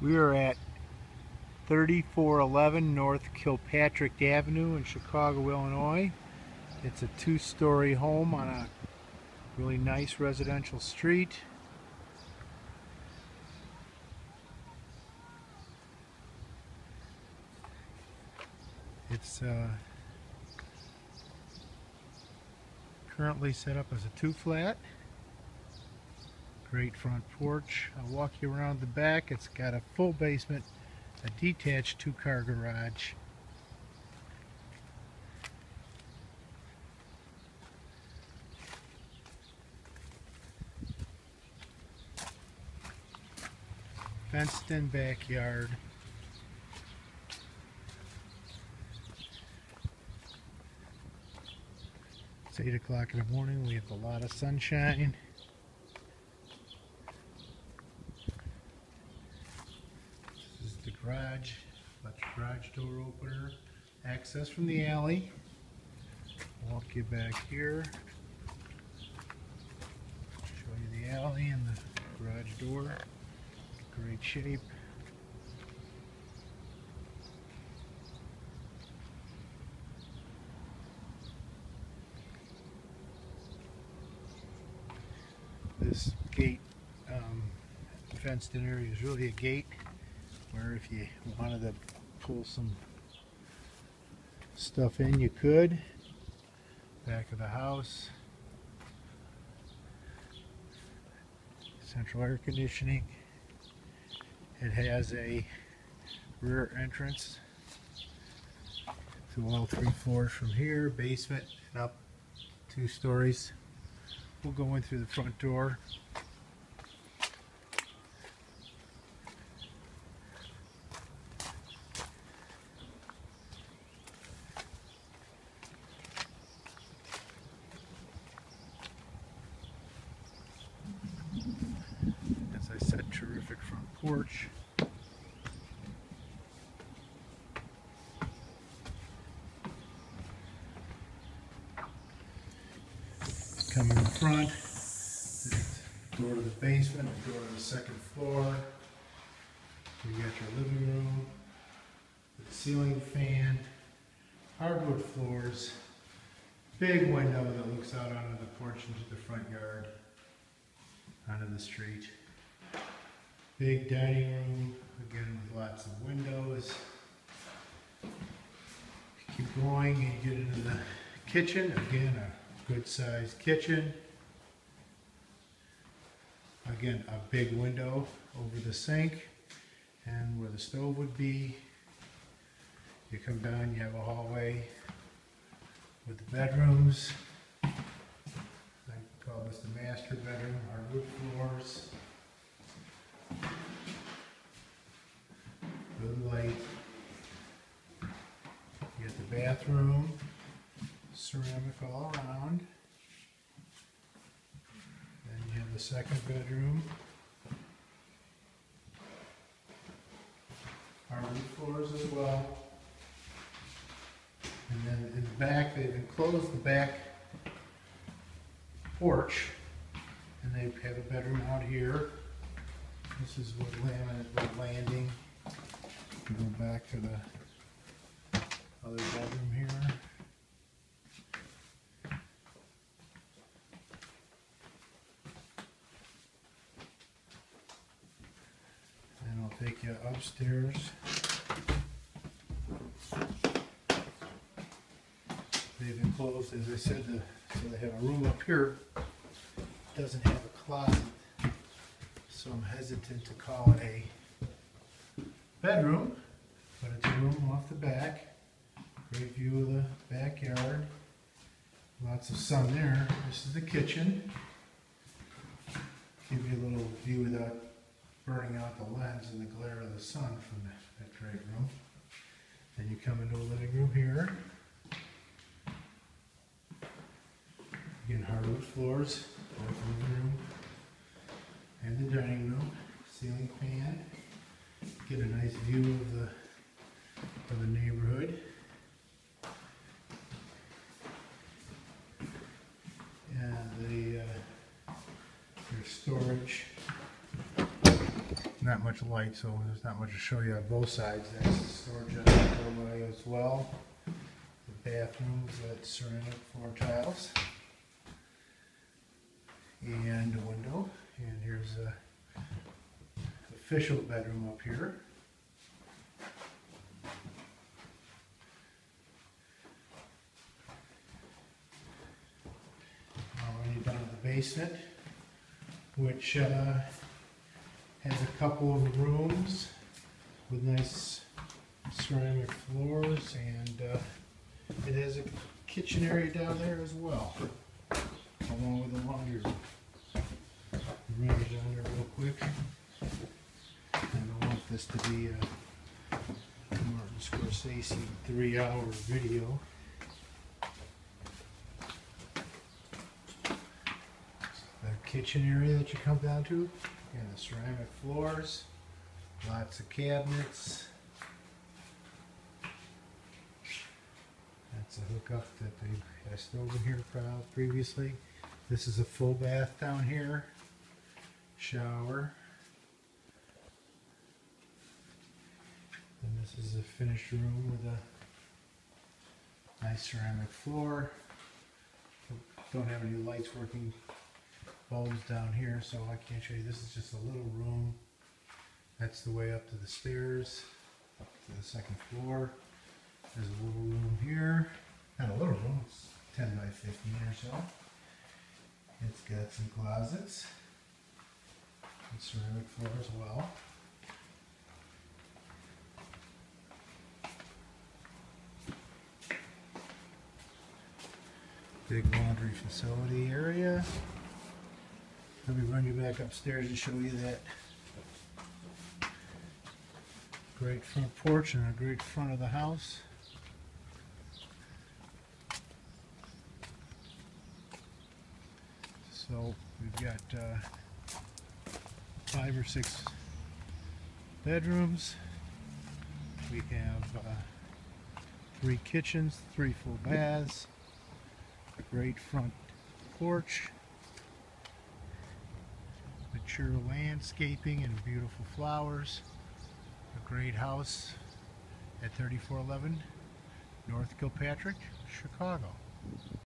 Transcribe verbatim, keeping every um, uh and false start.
We are at thirty-four eleven North Kilpatrick Avenue in Chicago, Illinois. It's a two-story home on a really nice residential street. It's uh, currently set up as a two-flat. Great front porch. I'll walk you around the back. It's got a full basement, a detached two-car garage. Fenced-in backyard. It's eight o'clock in the morning. We have a lot of sunshine. Garage, electric garage door opener, access from the alley. Walk you back here, show you the alley and the garage door. Great shape. This gate, um, fenced in area is really a gate, where if you wanted to pull some stuff in, you could. Back of the house. Central air conditioning. It has a rear entrance to all three floors from here, basement and up two stories. We'll go in through the front door. Terrific front porch. Coming in front, the door to the basement, the door to the second floor. You got your living room, the ceiling fan, hardwood floors, big window that looks out onto the porch into the front yard, onto the street. Big dining room, again with lots of windows. Keep going and you get into the kitchen, again a good sized kitchen. Again a big window over the sink and where the stove would be. You come down, you have a hallway with the bedrooms. I call this the master bedroom, hardwood floors. Good light. You get the bathroom, ceramic all around. Then you have the second bedroom. Hardwood floors as well. And then in the back, they've enclosed the back porch, and they have a bedroom out here. This is wood laminate, wood landing. We go back to the other bedroom here. And I'll take you upstairs. They've enclosed, as I said, the, so they have a room up here. It doesn't have a closet. So I'm hesitant to call it a bedroom, but it's a room off the back. Great view of the backyard. Lots of sun there. This is the kitchen. Give you a little view without burning out the lens and the glare of the sun from that, that great room. Then you come into a living room here. Again, hardwood floors, both living room. And the dining room, ceiling fan. Get a nice view of the of the neighborhood. And the uh, your storage, not much light, so there's not much to show you on both sides. That's the storage doorway as well. The bathrooms, that's ceramic floor tiles. And a window. And here's the official bedroom up here. Already down to the basement, which uh, has a couple of rooms with nice ceramic floors, and uh, it has a kitchen area down there as well, along with the laundry room. The laundry down there real quick. I don't want this to be a Martin Scorsese three-hour video. Kitchen area that you come down to, and the ceramic floors, lots of cabinets. That's a hookup that they had over here previously. This is a full bath down here, shower. And this is a finished room with a nice ceramic floor. Don't have any lights working. Bulbs down here, so I can't show you. This is just a little room. That's the way up to the stairs, up to the second floor. There's a little room here. Not a little room, it's ten by fifteen or so. It's got some closets and ceramic floor as well. Big laundry facility area. Let me run you back upstairs and show you that great front porch and a great front of the house. So we've got uh, five or six bedrooms. We have uh, three kitchens, three full baths, a great front porch. Mature landscaping and beautiful flowers. A great house at thirty-four eleven North Kilpatrick, Chicago.